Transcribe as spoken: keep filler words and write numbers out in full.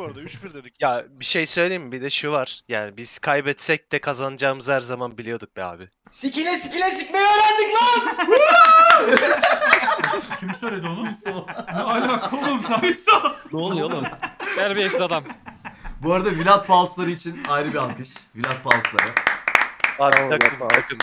bu arada. üç bir dedik. Ya bir şey söyleyeyim mi? Bir de şu var. Yani biz kaybetsek de kazanacağımızı her zaman biliyorduk be abi. Sikile sikile sikmeyi öğrendik lan! Kim söyledi onu? Ne alaka oğlum sen? Ne oluyor oğlum? Terbiyesiz adam. Bu arada Vlad Palsları için ayrı bir alkış. Vlad Palsları. Arada takım.